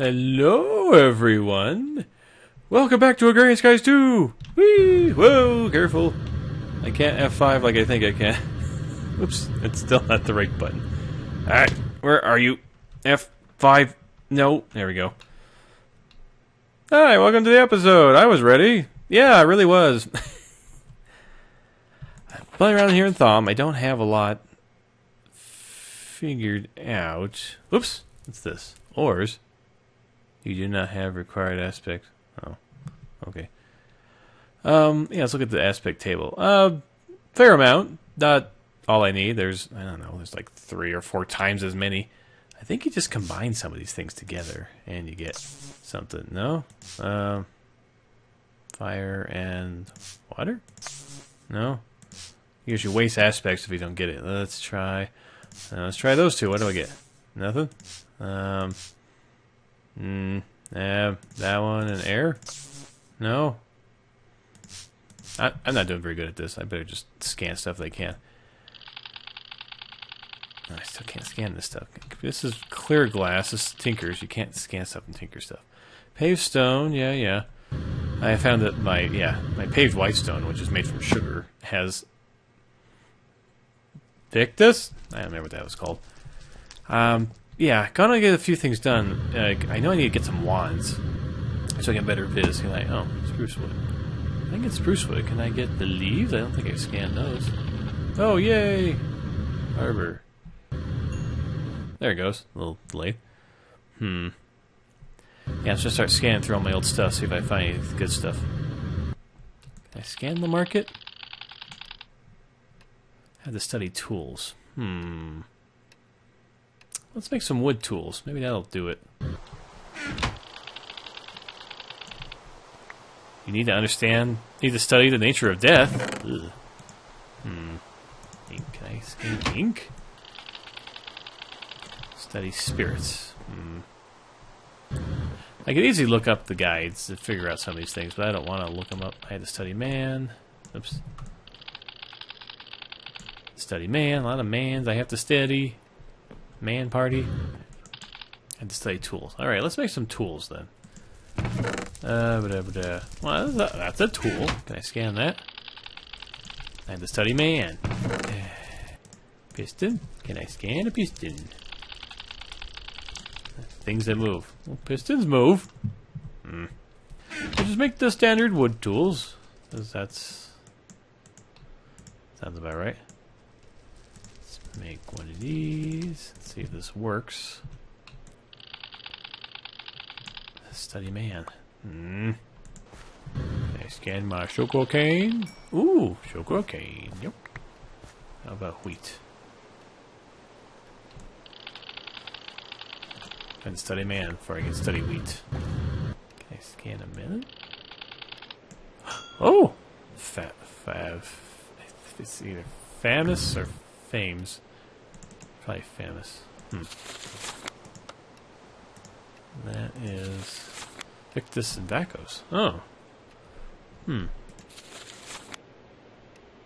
Hello, everyone. Welcome back to Agrarian Skies 2. Whee! Whoa, careful. I can't F5 like I think I can. Oops, it's still not the right button. Alright, where are you? F5. No, there we go. Hi, welcome to the episode. I was ready. Yeah, I really was. I'm playing around here in Thaum. I don't have a lot figured out. Oops, what's this? Ores. You do not have required aspects. Oh, okay. Yeah, let's look at the aspect table. Fair amount. Not all I need. There's, I don't know, there's like 3 or 4 times as many. I think you just combine some of these things together and you get something. No? Fire and water? No? You should waste aspects if you don't get it. Let's try those two. What do I get? Nothing? That one and air? No? I'm not doing very good at this. I better just scan stuff that I can. No, I still can't scan this stuff. This is clear glass. This is Tinker's. You can't scan stuff and Tinker stuff. Paved stone, yeah, yeah. I found that my paved white stone, which is made from sugar, has Victus? I don't remember what that was called. Yeah, gonna get a few things done. I know I need to get some wands, so I get better viz. Can I? Oh, spruce wood. I can get spruce wood. Can I get the leaves? I don't think I scanned those. Oh, yay! Arbor. There it goes. A little delayed. Yeah, let's just start scanning through all my old stuff, see if I find any good stuff. Can I scan the market? I have to study tools. Let's make some wood tools. Maybe that'll do it. You need to understand, need to study the nature of death. Ugh. Ink, can I scan ink? Study spirits. I could easily look up the guides to figure out some of these things, but I don't want to look them up. I had to study man. Oops. Study man. A lot of mans I have to study. Man party. I had to study tools. Alright, let's make some tools then. Well, that's a tool. Can I scan that? I had to study man. Piston. Can I scan a piston? Things that move. Well, pistons move. I'll just make the standard wood tools. Because that's... sounds about right. Let's make one of these. Let's see if this works. Study man. I scan my choco cane. Ooh, choco cane. Yep. How about wheat? I can study man before I can study wheat. Can I scan a minute? Oh! It's either famous or fames. Probably famous. That is Pictus and Vacos. Oh.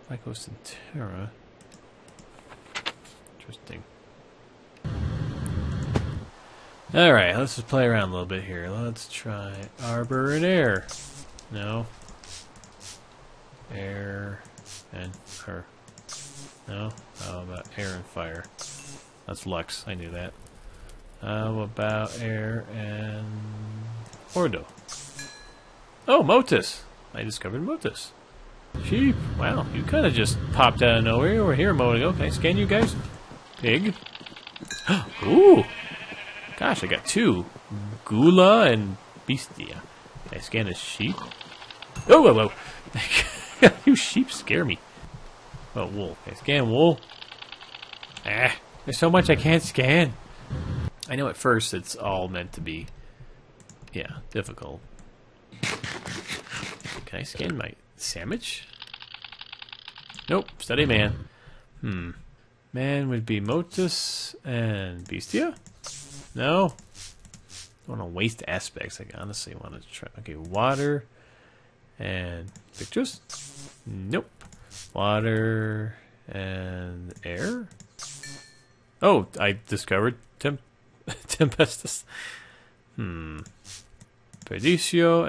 Pycos and Terra. Interesting. Alright, let's just play around a little bit here. Let's try Arbor and Air. No. Air and her. No? How about Air and Fire? That's Lux, I knew that. How about Air and Ordo? Oh, Motus! I discovered Motus. Sheep! Wow, you kinda just popped out of nowhere. You were here a moment ago. Can I scan you guys? Pig. Ooh! Gosh, I got 2. Gula and Bestia. Can I scan a sheep? Oh, whoa, whoa. You sheep scare me. Oh, wool. Can I scan wool? Ah, there's so much I can't scan. I know at first it's all meant to be, yeah, difficult. Can I scan my sandwich? Nope, study man. Man would be Motus and Bestia? No? I don't want to waste aspects. I honestly want to try. Okay, water and pictures? Nope. Water and air? Oh, I discovered Tempestus. Pedicio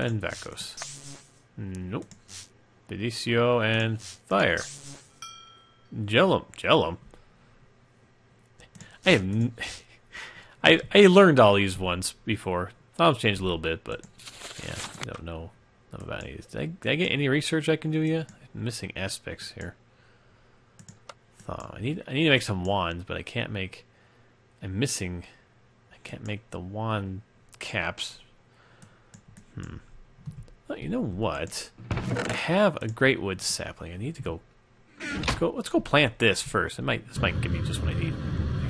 and Vacos. Nope. Pedicio and Fire. Jellum. Jellum? I have I learned all these ones before. I've changed a little bit, but yeah, I don't know about any of these. Did I get any research I can do yet? I'm missing aspects here. Oh, I need to make some wands, but I can't make. I'm missing. I can't make the wand caps. Well, you know what? I have a great wood sapling. I need to go. Let's go plant this first. This might give me just what I need.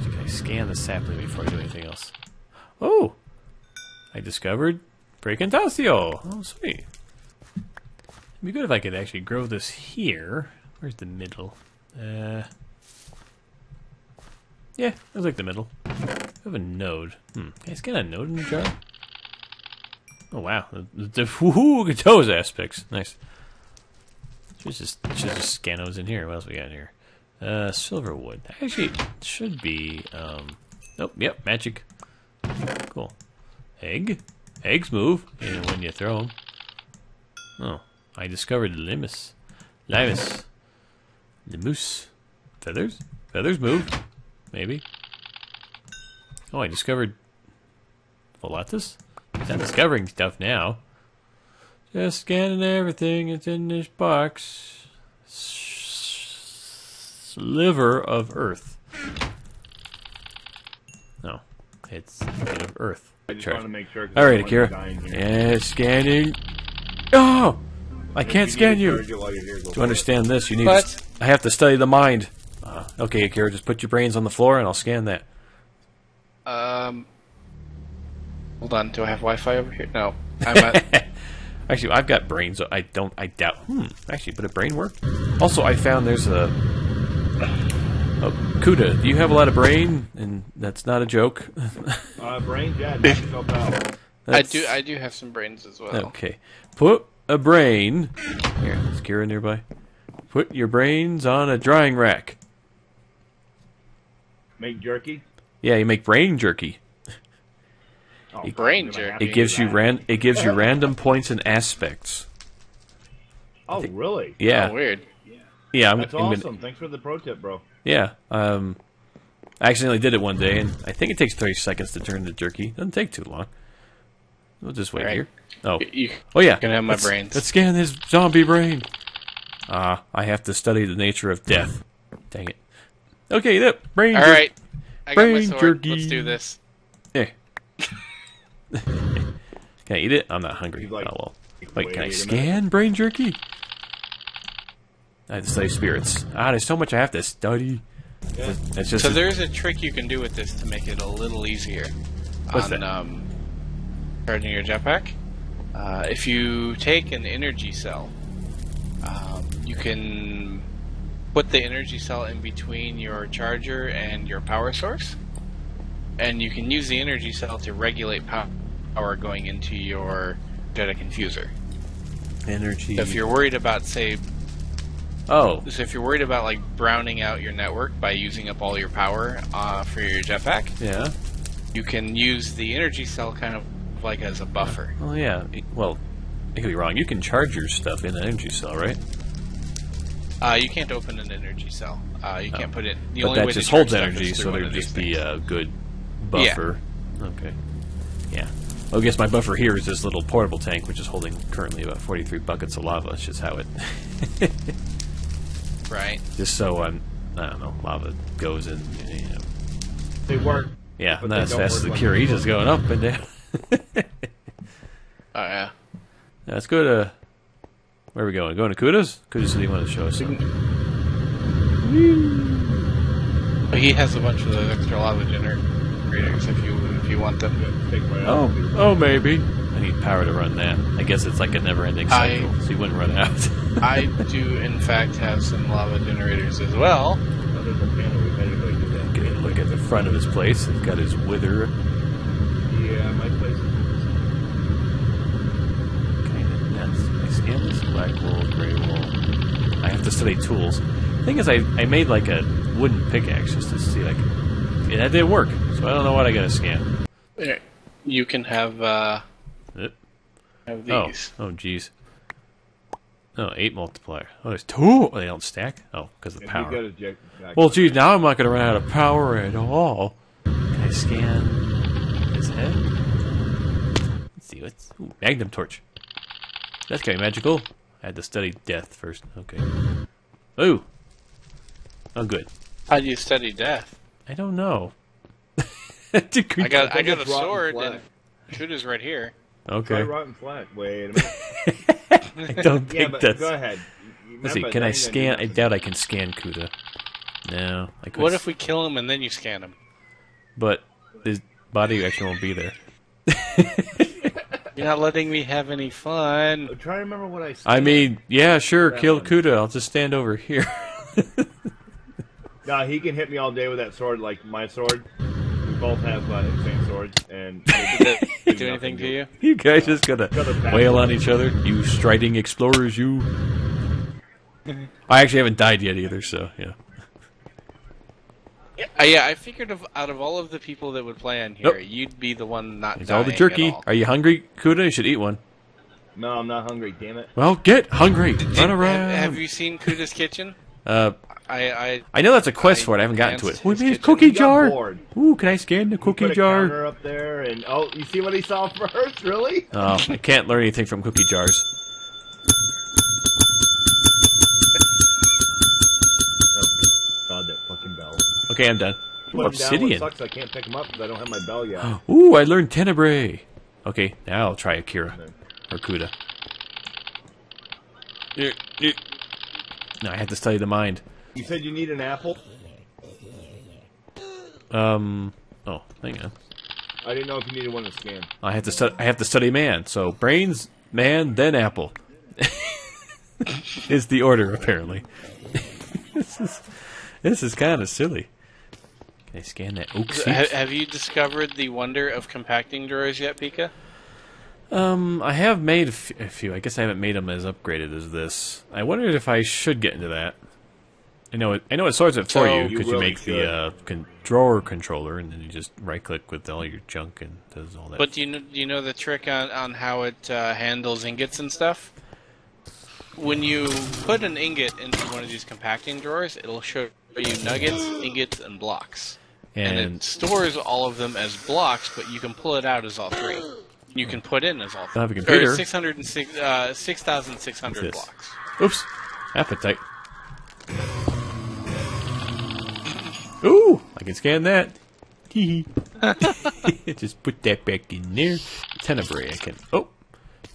Can I scan the sapling before I do anything else? Oh, I discovered Precantasio. Oh, sweet. It'd be good if I could actually grow this here. Where's the middle? Yeah, I like the middle. I have a node. Can I scan a node in the jar? Oh wow, woohoo, get those aspects. Nice. Should just scan those in here. What else we got in here? Silverwood. Actually, it should be. Nope. Yep. Magic. Cool. Egg. Eggs move, and when you throw them. Oh, I discovered Limus. Limus. Limus. Feathers? Feathers move. Maybe. Oh, I discovered Volatus? He's not discovering stuff now. Just scanning everything that's in this box. Sliver of earth. No. It's made of earth. I just want to make sure. Alright, Akira. Yeah, scanning. Oh! I can't scan you. To understand this, you need to... I have to study the mind. Okay, Akira, just put your brains on the floor and I'll scan that. Hold on, do I have Wi-Fi over here? No. I'm at... Actually, I've got brains. I doubt... Actually, but a brain work? Also, I found there's a... Kuda, do you have a lot of brain? And that's not a joke. Brain, yeah. I do have some brains as well. Okay. Put... a brain. Here, is Kira nearby? Put your brains on a drying rack. Make jerky? Yeah, you make brain jerky. Oh, brain jerky. It gives you random points and aspects. Oh, really? Yeah. Oh, weird. Yeah, that's awesome. Thanks for the pro tip, bro. Yeah. I accidentally did it one day, and I think it takes 30 seconds to turn the jerky. Doesn't take too long. We'll just wait here. Oh, yeah. Gonna have my brains. Let's scan this zombie brain. I have to study the nature of death. Dang it. Okay, that brain. All right, I got my sword. Jerky. Let's do this. Yeah. Can I eat it? I'm not hungry. Like, oh well. Wait, can I scan brain jerky? I have to study spirits. There's so much I have to study. Yeah. It's just so there's a trick you can do with this to make it a little easier. What's that? Charging your jetpack. If you take an energy cell, you can put the energy cell in between your charger and your power source, and you can use the energy cell to regulate power going into your jetpack infuser. Energy. So if you're worried about, say, so if you're worried about like browning out your network by using up all your power for your jetpack, yeah, you can use the energy cell kind of. Like as a buffer. Oh yeah. Well, I could be wrong. You can charge your stuff in an energy cell, right? You can't open an energy cell. You can't put it. The only way that just holds energy, so there'd just be a good buffer. Yeah. Okay. Yeah. Well, I guess my buffer here is this little portable tank, which is holding currently about 43 buckets of lava. It's just how it. Right. Just so I don't know. Lava goes in. You know. They work. Yeah. Not as fast as the Cure. He's just going up and down. Oh yeah. Now, let's go to where are we going? Going to Kuda's? Kuda said he wanted to show us something. He has a bunch of those extra lava generators if you want them to take my maybe. I need power to run that. I guess it's like a never ending cycle, so you wouldn't run out. I do in fact have some lava generators as well. Get a look at the front of his place. He's got his wither. Yeah, my place is kind of nuts. I scanned this black wool, gray wool. I have to study tools. The thing is, I made like a wooden pickaxe just to see, like, yeah, that didn't work. So I don't know what I gotta scan. you can have these. Oh, jeez. Oh, 8 multiplier. Oh, there's 2. They don't stack. Oh, because of the power. Well, geez, now I'm not going to run out of power at all. Can I scan his head? Let's see what's. Ooh, Magnum Torch. That's kind of magical. I had to study death first. Okay. Ooh. Oh, good. How do you study death? I don't know. I got a sword and Kuda's right here. Okay. Try rotten flat. Wait a minute. I don't think that's... Go ahead. Let's see, can I scan... I doubt I can scan Kuda. No, I could... What if we kill him and then you scan him? But his body actually won't be there. You're not letting me have any fun. I'm trying to remember what I said. I mean, yeah, sure, kill Kuda. I'll just stand over here. Nah, he can hit me all day with that sword, like my sword. We both have insane swords, and do anything to you? You guys just gonna wail on each other, you striding explorers, you. I actually haven't died yet either, so yeah. Yeah, I figured out of all of the people that would play on here, you'd be the one not. It's all the jerky. Are you hungry, Kuda? You should eat one. No, I'm not hungry. Damn it. Well, get hungry. Run around. Have you seen Kuda's kitchen? I know that's a quest for it. I haven't gotten to it. What do you mean, cookie jar? Ooh, can I scan the cookie jar? Put a up there, and oh, you see what he saw first, really? Oh, I can't learn anything from cookie jars. Oh, God, that fucking bell. Okay, I'm done. Obsidian. Down, sucks, I can't pick him up because I don't have my bell yet. Ooh, I learned Tenebrae. Okay, now I'll try Akira or Kuda. No, I have to study the mind. You said you need an apple? Oh, hang on. I didn't know if you needed one to scan. I have to study man. So brains, man, then apple. Is the order apparently? This is kind of silly. Can I scan that oak seed? Have you discovered the wonder of compacting drawers yet, Pika? I have made a few. I guess I haven't made them as upgraded as this. I wondered if I should get into that. I know it sorts it for you because you make the drawer controller, and then you just right-click with all your junk and does all that. But do you know the trick on how it handles ingots and stuff? When you put an ingot into one of these compacting drawers, it'll show you nuggets, ingots, and blocks, and it stores all of them as blocks. But you can pull it out as all three. You can put in as all three. I have a computer. 6,600 blocks. Oops, appetite. Ooh, I can scan that. Just put that back in there. Tenebrae, I can. Oh,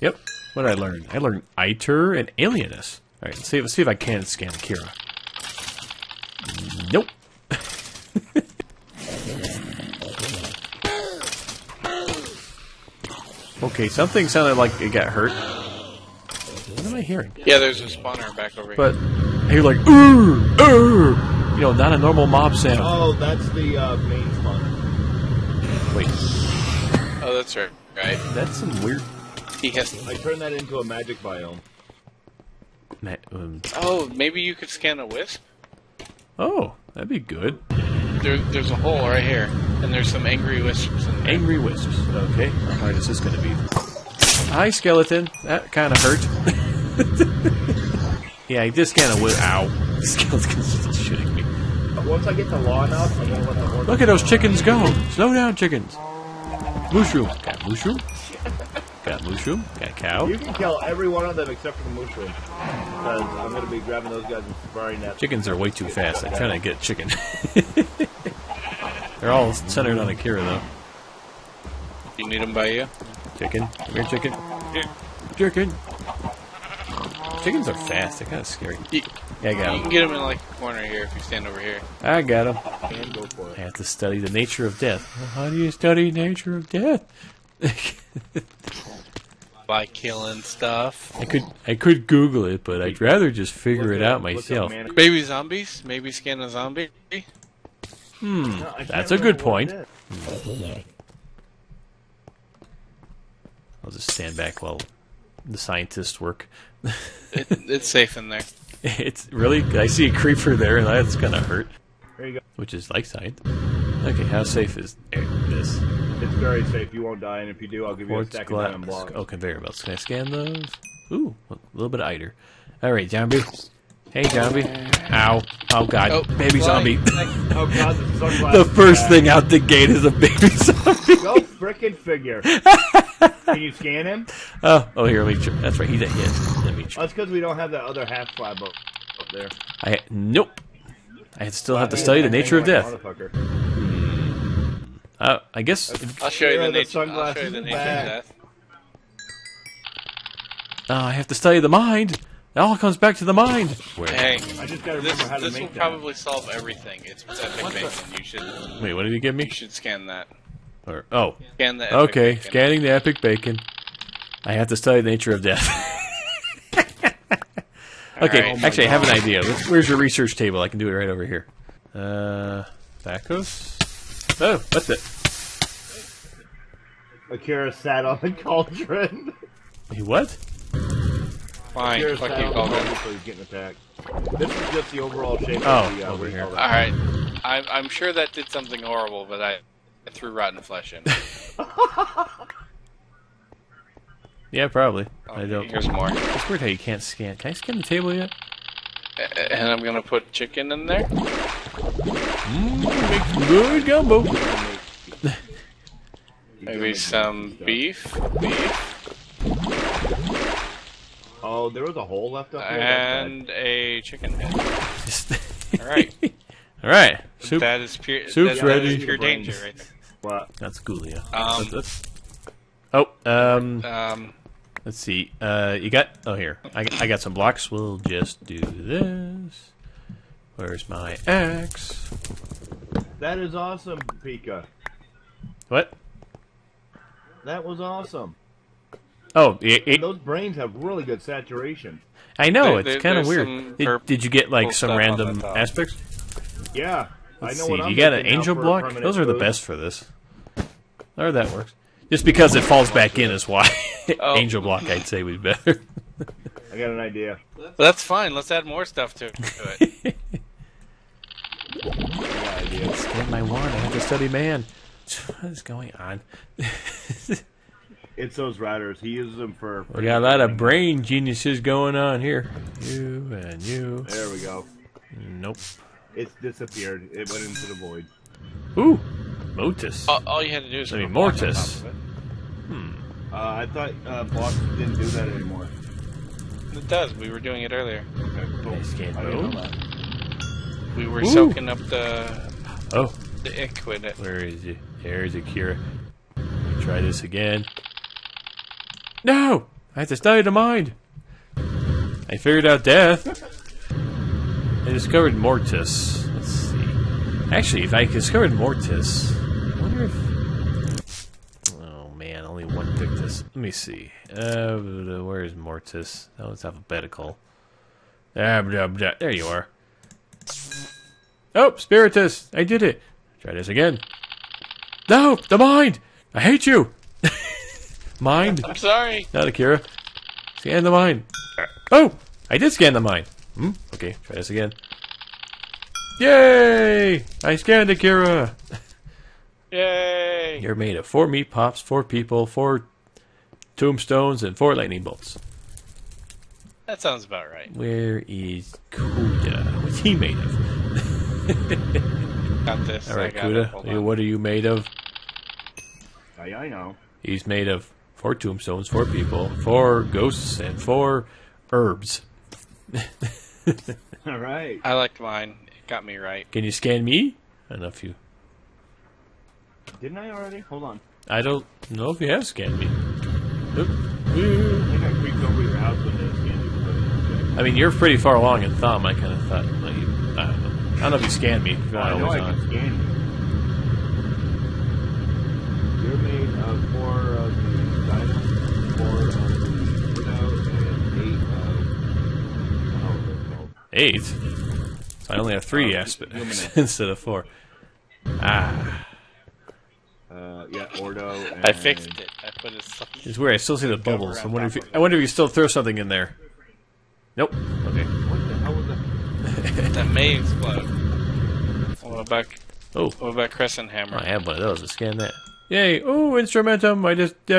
yep. What did I learn? I learned Iter and Alienus. All right, let's see if I can scan Akira. Nope. Okay, something sounded like it got hurt. What am I hearing? Yeah, there's a spawner back over here. But you're like, ooh. You know, not a normal mob sound. Oh, that's the main spawner. Wait. Oh, that's right. Right. That's some weird. I turned that into a magic biome. Oh, maybe you could scan a wisp. Oh, that'd be good. There's a hole right here, and there's some angry wisps. In there. Angry wisps. Okay. How hard is this going to be? Hi, skeleton. That kind of hurt. Yeah, I just kind of wisp. Ow. The skeleton's just shooting me. Once I get the law enough, I'm gonna let the order. Look at those chickens go! Slow down, chickens! Mushroom. Got mushroom. Got mushroom. Got cow. You can kill every one of them except for the mushroom. Because I'm gonna be grabbing those guys and firing that. Chickens are way too fast. I'm trying to get chicken. They're all centered on Akira, though. You need them by you? Chicken. Come here, chicken. Chicken. Chickens are fast. They're kind of scary. Yeah, I got him. You can get him in like the corner here if you stand over here. I got him. I have to study the nature of death. Well, how do you study nature of death? By killing stuff. I could Google it, but I'd rather just figure it out myself. Baby zombies? Maybe scan a zombie? No, that's a good point. I'll just stand back while the scientists work. It's safe in there. It's really. I see a creeper there, and that's gonna hurt. There you go. Which is like science. Okay, how safe is this? It's very safe. You won't die, and if you do, I'll give you a stack of diamond blocks. Oh, conveyor belts. Can I scan those? Ooh, a little bit of Iter. All right, zombie. Hey, zombie. Ow. Oh, God. Oh, baby zombie. Oh, God. The first thing out the gate is a baby zombie. Go frickin' figure. Can you scan him? Oh, here, let me check. That's right. He's a hit. Let me check. That's because we don't have that other half slab up there. Nope. I still have to study the nature of death. I guess... I'll show you the nature of death. I have to study the mind. It all comes back to the mind. Hey, I just gotta remember how to make that. This will probably solve everything. It's epic bacon. You should... Wait, what did you give me? You should scan that. Or, oh. Scan the epic bacon. Scanning the epic bacon. I have to study the nature of death. Okay, right. Actually, I have an idea. Where's your research table? I can do it right over here. Vacos? Oh, what's it? Akira sat on the cauldron. He what? Fine, fuck you, cauldron. This is just the overall shape of the over here. Alright, I'm sure that did something horrible, but I threw rotten flesh in. Yeah, probably. Okay, I don't. Here's more. It's weird how you can't scan. Can I scan the table yet? And I'm gonna put chicken in there. Make some good gumbo. Maybe some beef. Oh, there was a hole left up there. And a chicken head. All right. All right. Soup. That is pure. Soup's ready. That is pure danger, right there. What? That's Gulia. Let's see. You got... Oh, here. I got some blocks. We'll just do this. Where's my axe? That is awesome, Pika. What? That was awesome. Oh, those brains have really good saturation. I know. It's kind of weird. Did you get, like, some random aspects? Yeah. Let's see. You got an angel block? Those are the best for this. Or that works. Just because it falls back in is why. Angel block, I'd say, would be better. I got an idea. Well, that's fine. Let's add more stuff to it. Scan my wand. I have to study man. What is going on? It's those routers. He uses them for... We got a lot of brain geniuses going on here. You and you. There we go. Nope. It's disappeared. It went into the void. Ooh. Motus. All you had to do is... I mean, Mortis. I thought Boss didn't do that anymore. It does. We were doing it earlier. Okay, cool. We were soaking up the ick with it. Where is he? Here's Akira. Let me try this again. No! I have to study the mind! I figured out death. I discovered Mortis. Let's see. Actually, if I discovered Mortis... I wonder if... Oh, man. Only one Pictus. Let me see. Where is Mortis? Oh, it's alphabetical. There you are. Oh, Spiritus! I did it! Try this again. No! The mind! I hate you! Mind? I'm sorry. Not Akira. Scan the mind. Oh! I did scan the mind. Okay, try this again. Yay! I scanned Akira! Yay! You're made of 4 meat pops, 4 people, 4 tombstones, and 4 lightning bolts. That sounds about right. Where is Kuda? What's he made of? Got this. Alright, Kuda, what are you made of? I know. He's made of 4 tombstones, 4 people, 4 ghosts, and 4 herbs. All right. I liked mine. It got me right. Can you scan me? I don't know if you... Didn't I already? Hold on. I don't know if you have scanned me. I mean, you're pretty far along in Thumb. I kind of thought... Like, I don't know if you scanned me. I know I can scan you. You're made of 4 of the diamonds, 4 of the windows, and 8 of... 8? So I only have 3 aspects instead of 4. Ah. Yeah, Ordo and... I fixed it. I put it... It's weird, I still see the bubbles. I wonder if you still throw something in there. Nope. Okay. What the hell was that? That may explode. Back. Oh. What about Crescent Hammer? I have one of those. Let's scan that. Yay! Oh, Instrumentum! I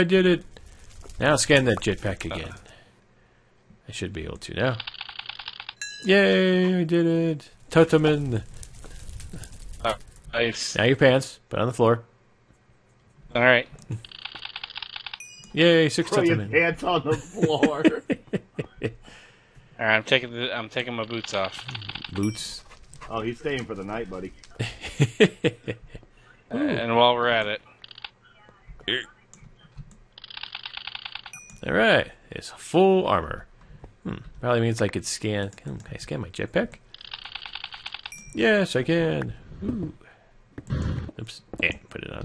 did it. Now scan that jetpack again. I should be able to now. Yay! I did it. Tutaman. Oh, nice. Now your pants. Put on the floor. All right. Yay! Six Tutaman. Pants on the floor. All right, I'm taking my boots off. Boots. Oh, he's staying for the night, buddy. And while we're at it. Alright, it's full armor. Probably means I could scan. Can I scan my jetpack? Yes, I can. Ooh. Oops, and put it on.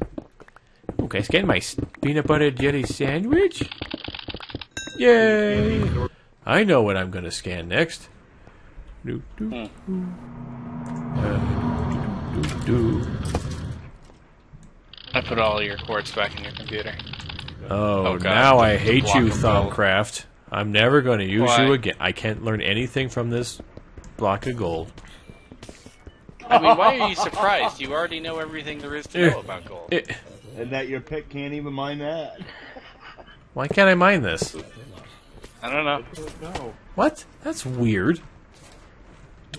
Okay, scan my peanut butter jelly sandwich. Yay! I know what I'm going to scan next. Do, do, do. I put all your quartz back in your computer. Oh now I hate you, Thaumcraft. I'm never going to use you again. I can't learn anything from this block of gold. I mean, why are you surprised? You already know everything there is to know about gold. And that your pet can't even mine that. Why can't I mine this? I don't know. What? That's weird.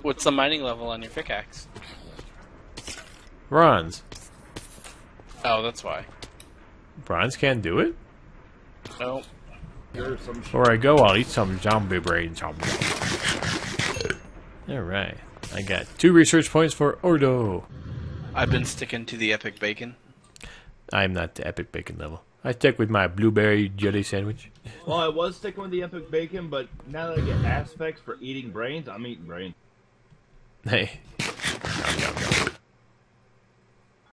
What's the mining level on your pickaxe? Bronze. Oh, that's why. Bronze can't do it? No. Nope. Before I go, I'll eat some zombie brains. Alright. I got 2 research points for Ordo. I've been sticking to the epic bacon. I'm not the epic bacon level. I stick with my blueberry jelly sandwich. Well, I was sticking with the epic bacon, but now that I get aspects for eating brains, I'm eating brains. Hey. Yum, yum, yum.